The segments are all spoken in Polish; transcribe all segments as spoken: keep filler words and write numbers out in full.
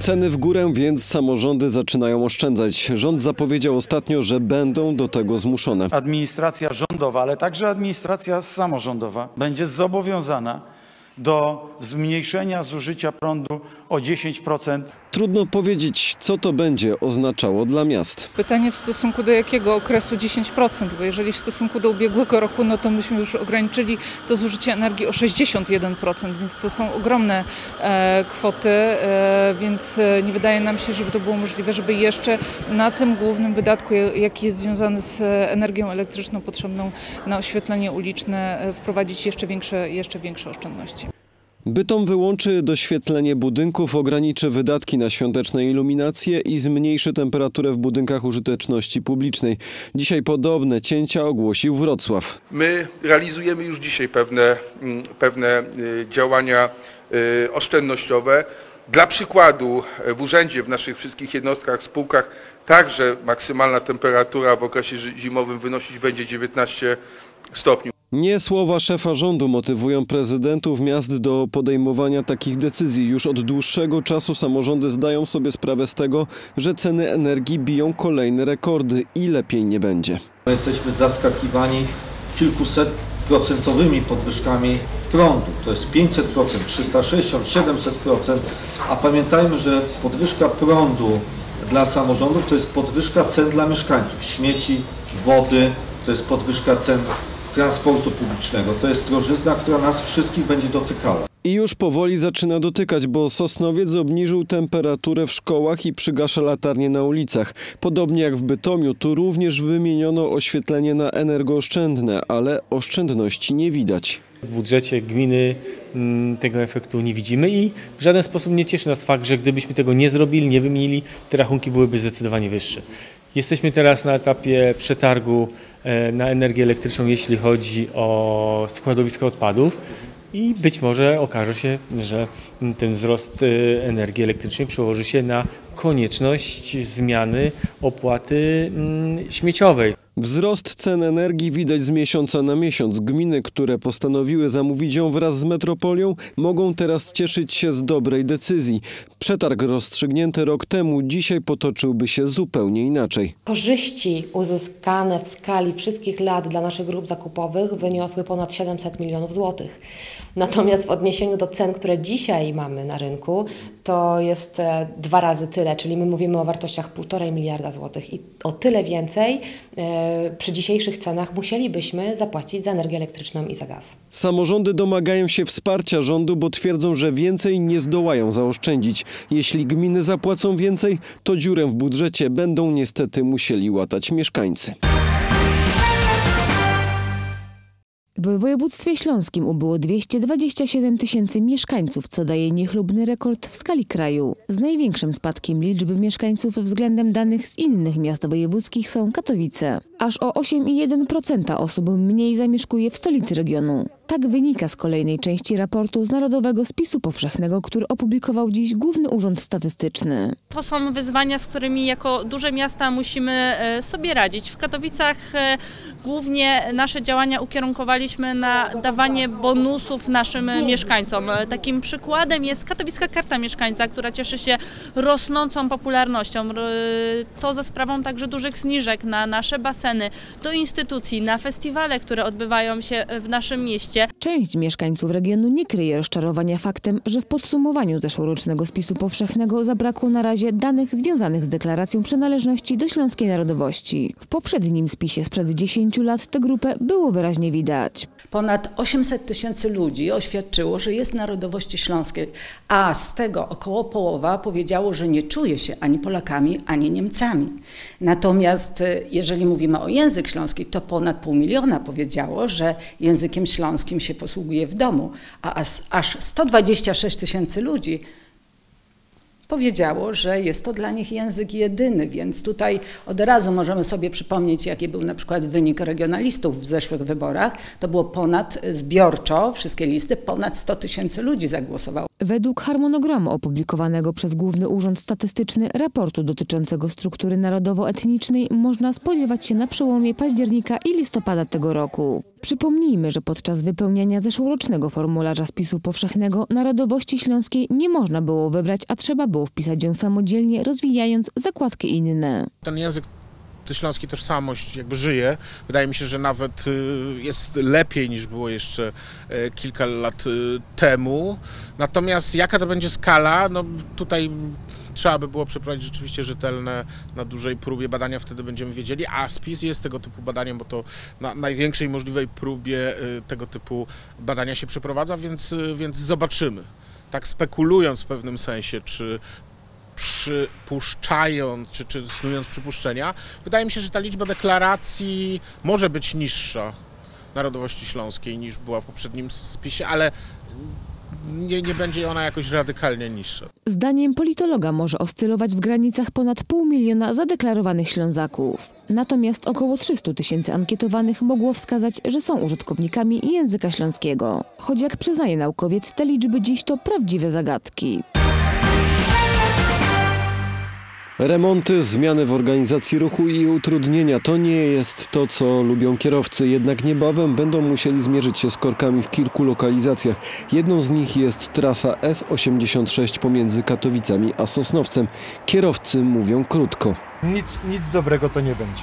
Ceny w górę, więc samorządy zaczynają oszczędzać. Rząd zapowiedział ostatnio, że będą do tego zmuszone. Administracja rządowa, ale także administracja samorządowa będzie zobowiązana do zmniejszenia zużycia prądu o dziesięć procent. Trudno powiedzieć, co to będzie oznaczało dla miast. Pytanie w stosunku do jakiego okresu dziesięć procent, bo jeżeli w stosunku do ubiegłego roku, no to myśmy już ograniczyli to zużycie energii o sześćdziesiąt jeden procent, więc to są ogromne e, kwoty, e, więc nie wydaje nam się, żeby to było możliwe, żeby jeszcze na tym głównym wydatku, jaki jest związany z energią elektryczną potrzebną na oświetlenie uliczne, e, wprowadzić jeszcze większe, jeszcze większe oszczędności. Bytom wyłączy doświetlenie budynków, ograniczy wydatki na świąteczne iluminacje i zmniejszy temperaturę w budynkach użyteczności publicznej. Dzisiaj podobne cięcia ogłosił Wrocław. My realizujemy już dzisiaj pewne, pewne działania oszczędnościowe. Dla przykładu w urzędzie, w naszych wszystkich jednostkach, spółkach także maksymalna temperatura w okresie zimowym wynosić będzie dziewiętnaście stopni. Nie słowa szefa rządu motywują prezydentów miast do podejmowania takich decyzji. Już od dłuższego czasu samorządy zdają sobie sprawę z tego, że ceny energii biją kolejne rekordy i lepiej nie będzie. My jesteśmy zaskakiwani kilkusetprocentowymi podwyżkami prądu. To jest pięćset procent, trzysta sześćdziesiąt procent, siedemset procent. A pamiętajmy, że podwyżka prądu dla samorządów to jest podwyżka cen dla mieszkańców. Śmieci, wody, to jest podwyżka cen transportu publicznego. To jest drożyzna, która nas wszystkich będzie dotykała. I już powoli zaczyna dotykać, bo Sosnowiec obniżył temperaturę w szkołach i przygasza latarnie na ulicach. Podobnie jak w Bytomiu, tu również wymieniono oświetlenie na energooszczędne, ale oszczędności nie widać. W budżecie gminy tego efektu nie widzimy i w żaden sposób nie cieszy nas fakt, że gdybyśmy tego nie zrobili, nie wymienili, te rachunki byłyby zdecydowanie wyższe. Jesteśmy teraz na etapie przetargu na energię elektryczną, jeśli chodzi o składowisko odpadów i być może okaże się, że ten wzrost energii elektrycznej przełoży się na konieczność zmiany opłaty śmieciowej. Wzrost cen energii widać z miesiąca na miesiąc. Gminy, które postanowiły zamówić ją wraz z metropolią, mogą teraz cieszyć się z dobrej decyzji. Przetarg rozstrzygnięty rok temu dzisiaj potoczyłby się zupełnie inaczej. Korzyści uzyskane w skali wszystkich lat dla naszych grup zakupowych wyniosły ponad siedemset milionów złotych. Natomiast w odniesieniu do cen, które dzisiaj mamy na rynku, to jest dwa razy tyle, czyli my mówimy o wartościach półtora miliarda złotych i o tyle więcej przy dzisiejszych cenach musielibyśmy zapłacić za energię elektryczną i za gaz. Samorządy domagają się wsparcia rządu, bo twierdzą, że więcej nie zdołają zaoszczędzić. Jeśli gminy zapłacą więcej, to dziurę w budżecie będą niestety musieli łatać mieszkańcy. W województwie śląskim ubyło dwieście dwadzieścia siedem tysięcy mieszkańców, co daje niechlubny rekord w skali kraju. Z największym spadkiem liczby mieszkańców względem danych z innych miast wojewódzkich są Katowice. Aż o osiem przecinek jeden procent osób mniej zamieszkuje w stolicy regionu. Tak wynika z kolejnej części raportu z Narodowego Spisu Powszechnego, który opublikował dziś Główny Urząd Statystyczny. To są wyzwania, z którymi jako duże miasta musimy sobie radzić. W Katowicach głównie nasze działania ukierunkowaliśmy na dawanie bonusów naszym mieszkańcom. Takim przykładem jest katowicka karta mieszkańca, która cieszy się rosnącą popularnością. To za sprawą także dużych zniżek na nasze baseny, do instytucji, na festiwale, które odbywają się w naszym mieście. Część mieszkańców regionu nie kryje rozczarowania faktem, że w podsumowaniu zeszłorocznego spisu powszechnego zabrakło na razie danych związanych z deklaracją przynależności do śląskiej narodowości. W poprzednim spisie sprzed dziesięciu lat tę grupę było wyraźnie widać. Ponad osiemset tysięcy ludzi oświadczyło, że jest narodowości śląskiej, a z tego około połowa powiedziało, że nie czuje się ani Polakami, ani Niemcami. Natomiast jeżeli mówimy o język śląski, to ponad pół miliona powiedziało, że językiem śląskim z kim się posługuje w domu, a aż sto dwadzieścia sześć tysięcy ludzi powiedziało, że jest to dla nich język jedyny, więc tutaj od razu możemy sobie przypomnieć, jaki był na przykład wynik regionalistów w zeszłych wyborach. To było ponad zbiorczo, wszystkie listy, ponad sto tysięcy ludzi zagłosowało. Według harmonogramu opublikowanego przez Główny Urząd Statystyczny raportu dotyczącego struktury narodowo-etnicznej można spodziewać się na przełomie października i listopada tego roku. Przypomnijmy, że podczas wypełniania zeszłorocznego formularza spisu powszechnego narodowości śląskiej nie można było wybrać, a trzeba było wpisać ją samodzielnie, rozwijając zakładki inne. Ten język śląski tożsamość jakby żyje. Wydaje mi się, że nawet jest lepiej niż było jeszcze kilka lat temu. Natomiast jaka to będzie skala? No tutaj trzeba by było przeprowadzić rzeczywiście rzetelne, na dużej próbie badania, wtedy będziemy wiedzieli, a spis jest tego typu badaniem, bo to na największej możliwej próbie tego typu badania się przeprowadza, więc, więc zobaczymy. Tak spekulując w pewnym sensie, czy przypuszczając, czy, czy snując przypuszczenia, wydaje mi się, że ta liczba deklaracji może być niższa narodowości śląskiej niż była w poprzednim spisie, ale nie, nie będzie ona jakoś radykalnie niższa. Zdaniem politologa może oscylować w granicach ponad pół miliona zadeklarowanych Ślązaków. Natomiast około trzystu tysięcy ankietowanych mogło wskazać, że są użytkownikami języka śląskiego. Choć jak przyznaje naukowiec, te liczby dziś to prawdziwe zagadki. Remonty, zmiany w organizacji ruchu i utrudnienia to nie jest to, co lubią kierowcy. Jednak niebawem będą musieli zmierzyć się z korkami w kilku lokalizacjach. Jedną z nich jest trasa S osiemdziesiąt sześć pomiędzy Katowicami a Sosnowcem. Kierowcy mówią krótko. Nic, nic dobrego to nie będzie.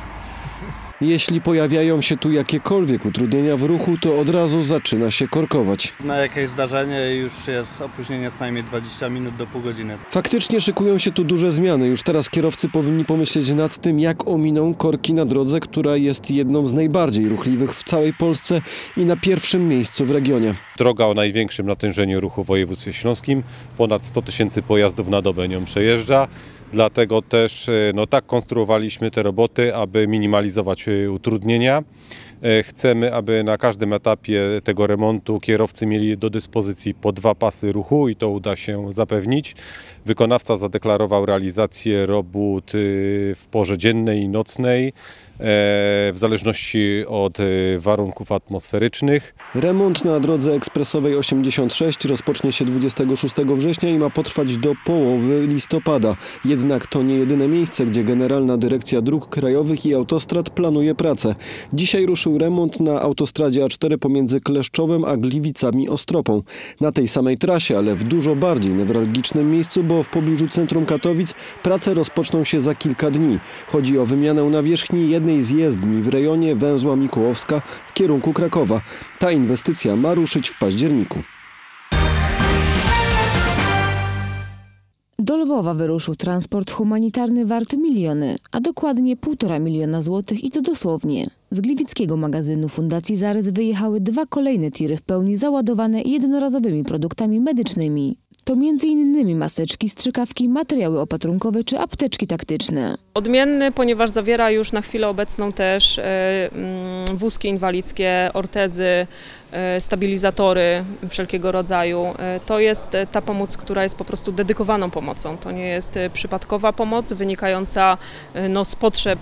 Jeśli pojawiają się tu jakiekolwiek utrudnienia w ruchu, to od razu zaczyna się korkować. Na jakieś zdarzenie już jest opóźnienie co najmniej dwadzieścia minut do pół godziny. Faktycznie szykują się tu duże zmiany. Już teraz kierowcy powinni pomyśleć nad tym, jak ominą korki na drodze, która jest jedną z najbardziej ruchliwych w całej Polsce i na pierwszym miejscu w regionie. Droga o największym natężeniu ruchu w województwie śląskim. Ponad sto tysięcy pojazdów na dobę nią przejeżdża. Dlatego też no, tak konstruowaliśmy te roboty, aby minimalizować utrudnienia. Chcemy, aby na każdym etapie tego remontu kierowcy mieli do dyspozycji po dwa pasy ruchu i to uda się zapewnić. Wykonawca zadeklarował realizację robót w porze dziennej i nocnej, w zależności od warunków atmosferycznych. Remont na drodze ekspresowej osiemdziesiąt sześć rozpocznie się dwudziestego szóstego września i ma potrwać do połowy listopada. Jednak to nie jedyne miejsce, gdzie Generalna Dyrekcja Dróg Krajowych i Autostrad planuje pracę. Dzisiaj ruszył remont na autostradzie A cztery pomiędzy Kleszczowem a Gliwicami-Ostropą. Na tej samej trasie, ale w dużo bardziej newralgicznym miejscu, bo w pobliżu centrum Katowic prace rozpoczną się za kilka dni. Chodzi o wymianę nawierzchni jednej z jezdni w rejonie węzła Mikołowska w kierunku Krakowa. Ta inwestycja ma ruszyć w październiku. Do Lwowa wyruszył transport humanitarny wart miliony, a dokładnie półtora miliona złotych i to dosłownie. Z gliwickiego magazynu Fundacji Zarys wyjechały dwa kolejne tiry w pełni załadowane jednorazowymi produktami medycznymi. To między innymi maseczki, strzykawki, materiały opatrunkowe czy apteczki taktyczne. Odmienny, ponieważ zawiera już na chwilę obecną też wózki inwalidzkie, ortezy, stabilizatory wszelkiego rodzaju. To jest ta pomoc, która jest po prostu dedykowaną pomocą. To nie jest przypadkowa pomoc wynikająca no, z potrzeb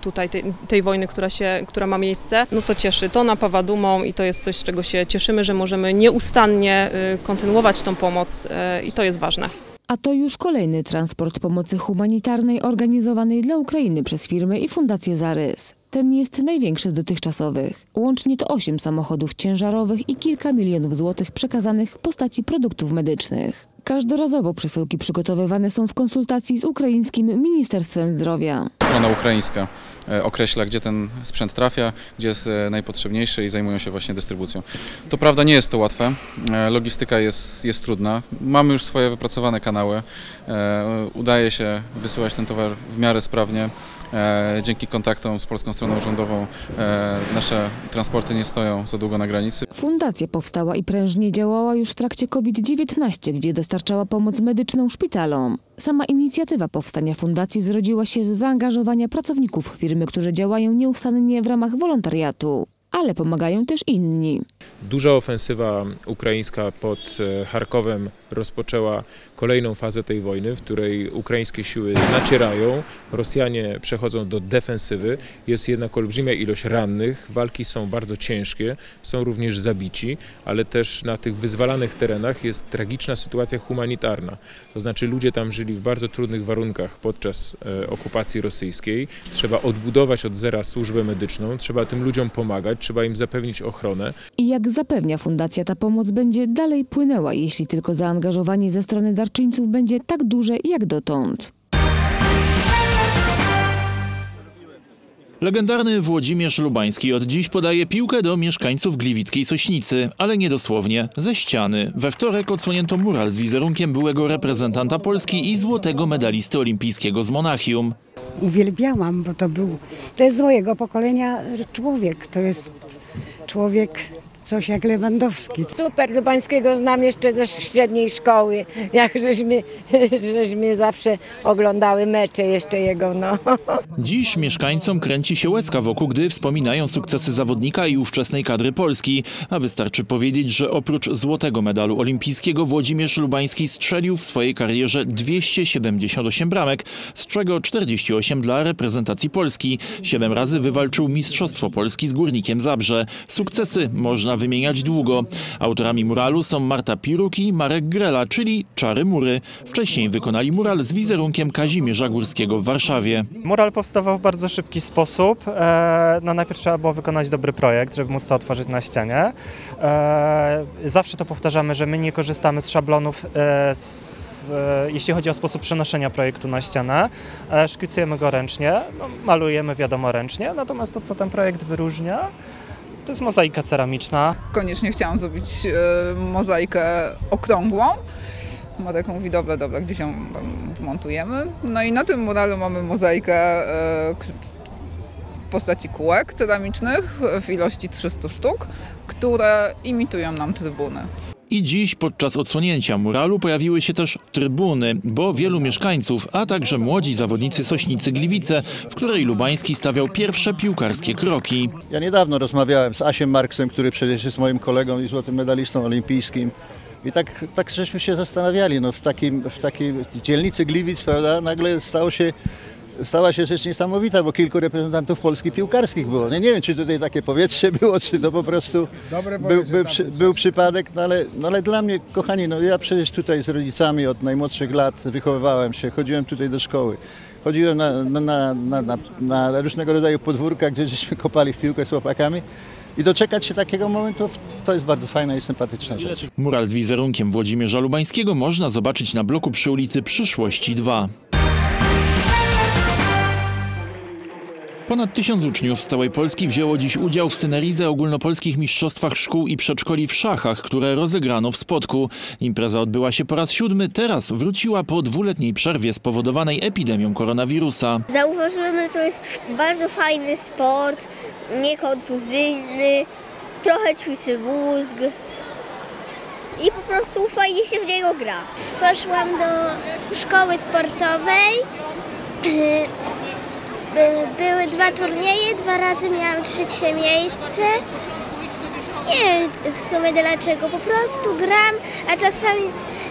tutaj tej, tej wojny, która, się, która ma miejsce. No to cieszy, to napawa dumą i to jest coś, z czego się cieszymy, że możemy nieustannie kontynuować tą pomoc i to jest ważne. A to już kolejny transport pomocy humanitarnej organizowanej dla Ukrainy przez firmę i Fundację Zarys. Ten jest największy z dotychczasowych. Łącznie to osiem samochodów ciężarowych i kilka milionów złotych przekazanych w postaci produktów medycznych. Każdorazowo przesyłki przygotowywane są w konsultacji z ukraińskim Ministerstwem Zdrowia. Strona ukraińska określa, gdzie ten sprzęt trafia, gdzie jest najpotrzebniejszy i zajmują się właśnie dystrybucją. To prawda, nie jest to łatwe, logistyka jest, jest trudna. Mamy już swoje wypracowane kanały, udaje się wysyłać ten towar w miarę sprawnie. Dzięki kontaktom z polską stroną rządową nasze transporty nie stoją za długo na granicy. Fundacja powstała i prężnie działała już w trakcie COVID dziewiętnaście, gdzie dostarczała pomoc medyczną szpitalom. Sama inicjatywa powstania fundacji zrodziła się z zaangażowania pracowników firmy, którzy działają nieustannie w ramach wolontariatu. ale pomagają też inni. Duża ofensywa ukraińska pod Charkowem rozpoczęła kolejną fazę tej wojny, w której ukraińskie siły nacierają, Rosjanie przechodzą do defensywy, jest jednak olbrzymia ilość rannych, walki są bardzo ciężkie, są również zabici, ale też na tych wyzwalanych terenach jest tragiczna sytuacja humanitarna. To znaczy ludzie tam żyli w bardzo trudnych warunkach podczas okupacji rosyjskiej, trzeba odbudować od zera służbę medyczną, trzeba tym ludziom pomagać, trzeba im zapewnić ochronę. I jak zapewnia fundacja, ta pomoc będzie dalej płynęła, jeśli tylko zaangażowanie ze strony darczyńców będzie tak duże jak dotąd. Legendarny Włodzimierz Lubański od dziś podaje piłkę do mieszkańców gliwickiej Sośnicy, ale nie dosłownie, ze ściany. We wtorek odsłonięto mural z wizerunkiem byłego reprezentanta Polski i złotego medalisty olimpijskiego z Monachium. Uwielbiałam, bo to był, to jest z mojego pokolenia człowiek, to jest człowiek coś jak Lewandowski. Super, Lubańskiego znam jeszcze ze średniej szkoły, jak żeśmy, żeśmy zawsze oglądały mecze jeszcze jego. No. Dziś mieszkańcom kręci się łezka wokół, gdy wspominają sukcesy zawodnika i ówczesnej kadry Polski. A wystarczy powiedzieć, że oprócz złotego medalu olimpijskiego Włodzimierz Lubański strzelił w swojej karierze dwieście siedemdziesiąt osiem bramek, z czego czterdzieści osiem dla reprezentacji Polski. Siedem razy wywalczył Mistrzostwo Polski z Górnikiem Zabrze. Sukcesy można wymieniać długo. Autorami muralu są Marta Piruk i Marek Grela, czyli Czary Mury. Wcześniej wykonali mural z wizerunkiem Kazimierza Górskiego w Warszawie. Mural powstawał w bardzo szybki sposób. No najpierw trzeba było wykonać dobry projekt, żeby móc to otworzyć na ścianie. Zawsze to powtarzamy, że my nie korzystamy z szablonów, jeśli chodzi o sposób przenoszenia projektu na ścianę. Szkicujemy go ręcznie, malujemy wiadomo ręcznie, natomiast to, co ten projekt wyróżnia, to jest mozaika ceramiczna. Koniecznie chciałam zrobić y, mozaikę okrągłą. Marek mówi, dobra, dobra, gdzieś ją wmontujemy. No i na tym muralu mamy mozaikę y, w postaci kółek ceramicznych w ilości trzystu sztuk, które imitują nam trybuny. I dziś podczas odsłonięcia muralu pojawiły się też trybuny, bo wielu mieszkańców, a także młodzi zawodnicy Sośnicy Gliwice, w której Lubański stawiał pierwsze piłkarskie kroki. Ja niedawno rozmawiałem z Asiem Marksem, który przecież jest moim kolegą i złotym medalistą olimpijskim. I tak, tak żeśmy się zastanawiali, no w, takim, w takiej dzielnicy Gliwic, prawda, nagle stało się... Stała się rzecz niesamowita, bo kilku reprezentantów Polski piłkarskich było. Nie, nie wiem, czy tutaj takie powietrze było, czy to po prostu był, był, przy, był przypadek, no ale, no ale dla mnie, kochani, no ja przecież tutaj z rodzicami od najmłodszych lat wychowywałem się, chodziłem tutaj do szkoły. Chodziłem na, na, na, na, na, na różnego rodzaju podwórka, gdzie żeśmy kopali w piłkę z chłopakami. I doczekać się takiego momentu, to jest bardzo fajna i sympatyczna rzecz. Mural z wizerunkiem Włodzimierza Lubańskiego można zobaczyć na bloku przy ulicy Przyszłości dwa. Ponad tysiąc uczniów z całej Polski wzięło dziś udział w Synerizę ogólnopolskich mistrzostwach szkół i przedszkoli w szachach, które rozegrano w Spodku. Impreza odbyła się po raz siódmy, teraz wróciła po dwuletniej przerwie spowodowanej epidemią koronawirusa. Zauważyłem, że to jest bardzo fajny sport, niekontuzyjny, trochę ćwiczy mózg i po prostu fajnie się w niego gra. Poszłam do szkoły sportowej. Były dwa turnieje, dwa razy miałam trzecie miejsce. Nie wiem w sumie dlaczego, po prostu gram, a czasami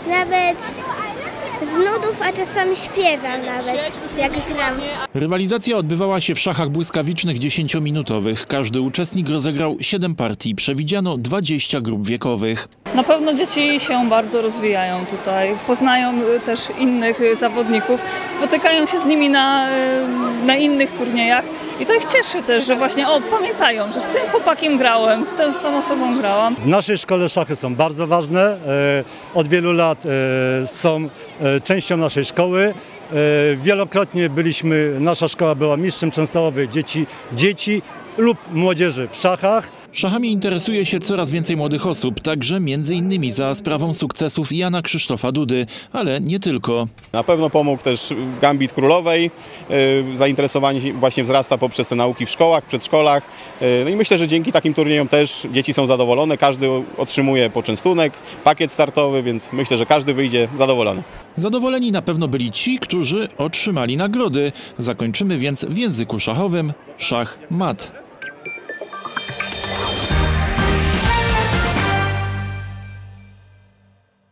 nawet z nudów, a czasami śpiewam nawet, jak gram. Rywalizacja odbywała się w szachach błyskawicznych dziesięciominutowych. Każdy uczestnik rozegrał siedem partii. Przewidziano dwadzieścia grup wiekowych. Na pewno dzieci się bardzo rozwijają tutaj. Poznają też innych zawodników. Spotykają się z nimi na, na innych turniejach. I to ich cieszy też, że właśnie o, pamiętają, że z tym chłopakiem grałem, z tą, z tą osobą grałam. W naszej szkole szachy są bardzo ważne. Od wielu lat są częścią naszej szkoły. Wielokrotnie byliśmy, nasza szkoła była mistrzem częstochowych dzieci, dzieci lub młodzieży w szachach. Szachami interesuje się coraz więcej młodych osób, także między innymi za sprawą sukcesów Jana Krzysztofa Dudy, ale nie tylko. Na pewno pomógł też Gambit Królowej, zainteresowanie właśnie wzrasta poprzez te nauki w szkołach, przedszkolach. No i myślę, że dzięki takim turniejom też dzieci są zadowolone, każdy otrzymuje poczęstunek, pakiet startowy, więc myślę, że każdy wyjdzie zadowolony. Zadowoleni na pewno byli ci, którzy otrzymali nagrody. Zakończymy więc w języku szachowym szach mat.